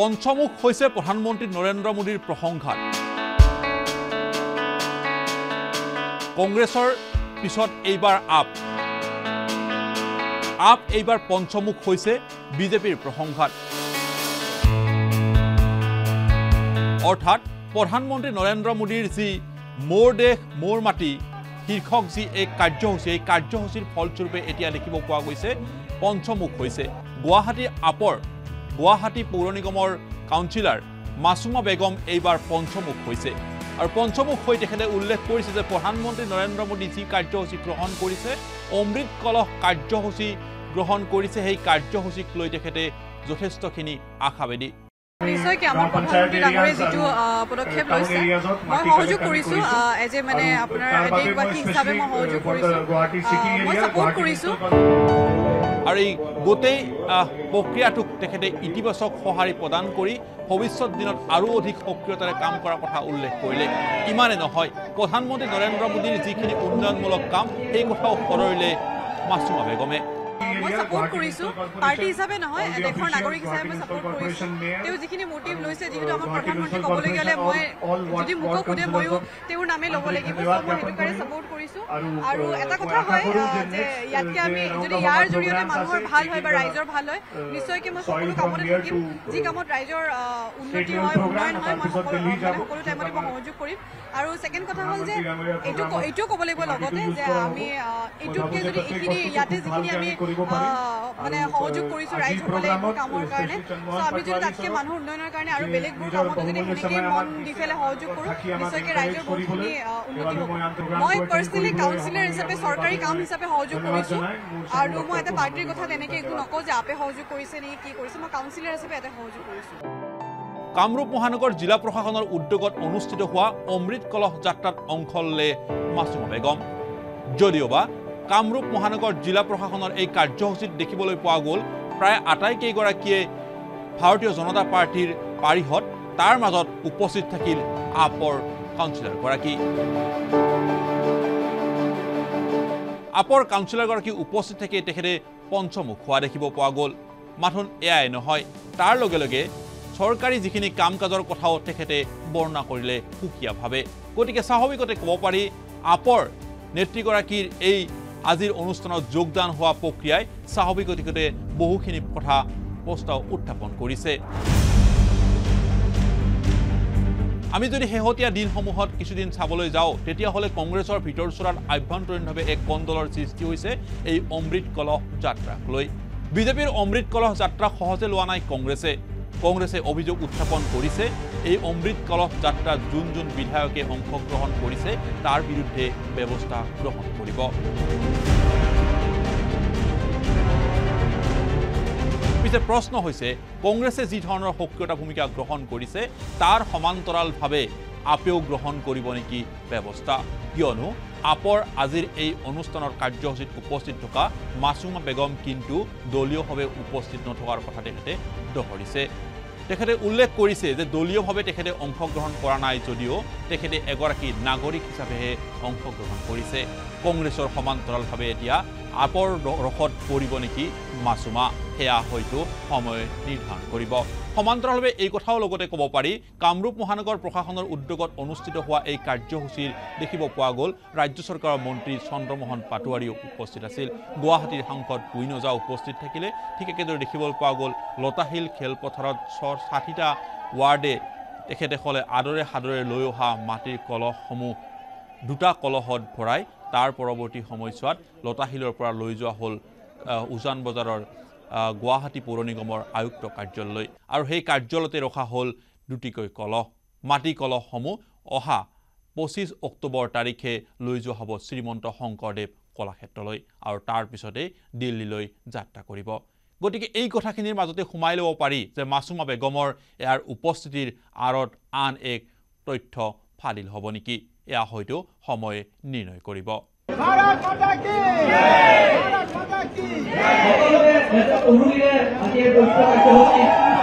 পঞ্চমুখ হৈছে প্রধানমন্ত্রী নরেন্দ্র মোদীর প্রশংসা। কংগ্রেসের পিছত এইবার আপ এইবার পঞ্চমুখ হৈছে বিজেপির প্রশংসা। অর্থাৎ প্রধানমন্ত্রী নরেন্দ্র মোদীর যি মোর দেশ মোর মাটি শীর্ষক যি এই কার্যসূচীর ফলস্বরূপে এতিয়া দেখিব পোৱা গৈছে পঞ্চমুখ হৈছে। গুৱাহাটীৰ আপৰ গুৱাহাটী পৌৰ নিগমৰ কাউন্সিলর মাসুমা বেগম এইবার পঞ্চমুখ হৈছে। আর পঞ্চমুখ হয়ে তেখেতে উল্লেখ করেছে যে প্রধানমন্ত্রী নরেন্দ্র মোদী যি কার্যসূচী গ্রহণ করেছে অমৃত কলহ কার্যসূচী গ্রহণ করেছে সেই কার্যসূচীক লৈ তেখেতে যথেষ্টখিনি আশাবাদী। নিশ্চয়কৈ আমাৰ প্ৰধানমন্ত্ৰী ডাঙৰীয়াই যিটো পদক্ষেপ লৈছে মই সহযোগ কৰিছোঁ এজ এ মানে আপোনাৰ দেশবাসী হিচাপে মই সহযোগ কৰিছোঁ মই সাপোর্ট কৰিছোঁ। আৰু এই গোটেই প্ৰক্ৰিয়াটোক তেখেতে ইতিবাচক সঁহাৰি প্রদান কৰি ভৱিষ্যত দিনত আৰু অধিক সক্ৰিয়তাৰে কাম কৰাৰ কথা উল্লেখ কৰিলে। ইমানে নহয় প্রধানমন্ত্রী নরেন্দ্র মোদীৰ যিখিনি উন্নয়নমূলক কাম সেই কথাও সদৰিলে মাসুমা বেগমে। মই সাপোর্ট কৰিছোঁ পার্টি হিসাবে নহয় দেশৰ নাগরিক হিসাবে মই সাপোর্ট কৰিছোঁ। তেওঁ যিখিনি মোটিভ লৈছে যিহেতু আমাৰ প্রধানমন্ত্রী কবলৈ গেলে মই যদি মোক কোনে ময়ো তেওঁৰ নামে ল'ব লাগিব মই সেইটোকাৰে সাপোর্ট কৰিছোঁ। আৰু এটা কথা হয় যে ইয়াতকে আমি যদি ইয়াৰ জৰিয়তে মানুহৰ ভাল হয় বা ৰাইজৰ ভাল হয় নিশ্চয়কৈ মই সকলো কামতে থাকিম। যি কামত ৰাইজৰ উন্নতি হয় উন্নয়ন হয় মই সকলো টাইমতে মই সহযোগ কৰিম। আৰু সেকেন্ড কথা হ'ল যে এইটো ক'ব লাগিব লগতে যে আমি এইটোকে যদি এইখিনি ইয়াতে যিখিনি আমি মানে সহযোগ কৰিছো ৰাইজসকলে কামৰ কাৰণে আমি যদি তাতকে মানুহ উন্নয়নৰ কাৰণে আৰু বেলেগবোৰ কামত যদি সেনেকৈ মন দি পেলাই সহযোগ কৰোঁ নিশ্চয়কৈ ৰাইজৰ বহুতখিনি উন্নতি হ'ব। মই পাৰ্চনেলি কাউন্সিলৰ হিচাপে চৰকাৰী কাম হিচাপে সহযোগ কৰিছোঁ আৰু মই এটা পাৰ্টিৰ কথা তেনেকৈ একো নকওঁ যে আপে সহযোগ কৰিছে নেকি কি কৰিছে মই কাউন্সিলৰ হিচাপে এটা সহযোগ কৰিছোঁ। কামৰূপ মহানগৰ জিলা প্ৰশাসনৰ উদ্যোগত অনুষ্ঠিত হোৱা অমৃত কলহ যাত্ৰাত অংশ ল'লে মাসুমা বেগম। যদিওবা কামরূপ মহানগর জিলা প্রশাসনের এই কার্যসূচীত দেখিবলৈ পোৱা গ'ল প্রায় আটাইকেইগৰাকীয়ে ভারতীয় জনতা পার্টির পাৰিষদ তার মাজত উপস্থিত থাকিল আপৰ কাউন্সিলৰগৰাকী। আপৰ কাউন্সিলৰগৰাকী উপস্থিত থাকি তেখেতে পঞ্চমুখ হোৱা দেখিব পোৱা গ'ল। মাথোন এয়াই নহয় তাৰ লগে লগে সরকারি যিখিনি কাম কাজৰ কথাও তেখেতে বর্ণনা কৰিলে সুকীয়াভাৱে। গতিকে স্বাভাৱিকতে ক'ব পাৰি আপৰ নেত্ৰীগৰাকীৰ এই আজিৰ অনুষ্ঠানত যোগদান হোৱা প্ৰক্ৰিয়াই স্বাভাৱিকতে বহুখিনি কথা প্ৰস্তাৱ উত্থাপন কৰিছে। আমি যদি শেহতীয়া দিনসমূহত কিছুদিন চাবলৈ যাওঁ তেতিয়াহ'লে কংগ্ৰেছৰ ভিতৰচৰাত আভ্যন্তৰীণভাৱে এক কন্দলৰ সৃষ্টি হৈছে এই অমৃত কলহ যাত্ৰাক লৈ। বিজেপিৰ অমৃত কলহ যাত্ৰা সহজে লোৱা নাই কংগ্ৰেছে। কংগ্ৰেছে অভিযোগ উত্থাপন কৰিছে এই অমৃত কলহ যাত্ৰাত যোন যোন বিধায়কে অংশগ্ৰহণ কৰিছে তাৰ বিৰুদ্ধে ব্যৱস্থা গ্ৰহণ কৰিব। পিছে প্ৰশ্ন হৈছে কংগ্ৰেছে যি ধৰণৰ সক্ৰিয়তা ভূমিকা গ্ৰহণ কৰিছে তাৰ সমান্তৰালভাৱে আপেও গ্ৰহণ কৰিব নেকি ব্যৱস্থা। কিয়নো আপৰ আজিৰ এই অনুষ্ঠানৰ কাৰ্যসূচীত উপস্থিত থকা মাসুমা বেগম কিন্তু দলীয়ভাৱে উপস্থিত নথকাৰ কথা তেখেতে দোহৰিছে। তেখেতে উল্লেখ কৰিছে যে দলীয়ভাৱে তেখেতে অংশগ্ৰহণ কৰা নাই যদিও তেখেতে এগৰাকী নাগৰিক হিচাপেহে অংশগ্ৰহণ কৰিছে। কংগ্ৰেছৰ সমান্তৰালভাৱে এতিয়া আপৰ ৰখত পৰিব নেকি মাসুমা সেয়া হয়তো সময় নিৰ্ধাৰণ কৰিব। সমান্তৰালভাৱে এই কথাও লগতে ক'ব পাৰি কামৰূপ মহানগৰ প্ৰশাসনৰ উদ্যোগত অনুষ্ঠিত হোৱা এই কাৰ্যসূচীৰ দেখিব পোৱা গ'ল ৰাজ্য চৰকাৰৰ মন্ত্ৰী চন্দ্ৰমোহন পাটোৱাৰীও উপস্থিত আছিল। গুৱাহাটীৰ সাংসদ কুইন ওজা উপস্থিত থাকিলে। ঠিক একেদৰে দেখিবলৈ পোৱা গ'ল লতাশিল খেলপথাৰত ৬৬০টা ৱাৰ্ডে তেখেতসকলে আদৰে সাদৰে লৈ অহা মাটিৰ কলহসমূহ দুটা কলহত ভৰাই তাৰ পৰৱৰ্তী সময়ছোৱাত লতাশিলৰ পৰা লৈ যোৱা হ'ল উজান বজাৰৰ গুৱাহাটী পৌৰ নিগমৰ আয়ুক্ত কাৰ্যালয়লৈ। আৰু সেই কাৰ্যালয়তে ৰখা হ'ল দুটিকৈ কলহ। মাটি কলহসমূহ অহা ২৫ অক্টোবৰ তাৰিখে লৈ যোৱা হ'ব শ্ৰীমন্ত শংকৰদেৱ কলাক্ষেত্ৰলৈ আৰু তাৰ পিছতে দিল্লীলৈ যাত্ৰা কৰিব। গতিকে এই কথাখিনিৰ মাজতে সোমাই ল'ব পাৰি যে মাসুমা বেগমৰ ইয়াৰ উপস্থিতিৰ আঁৰত আন এক তথ্য ফাদিল হ'ব নেকি এয়া হয়তো সময়ে নিৰ্ণয় কৰিব।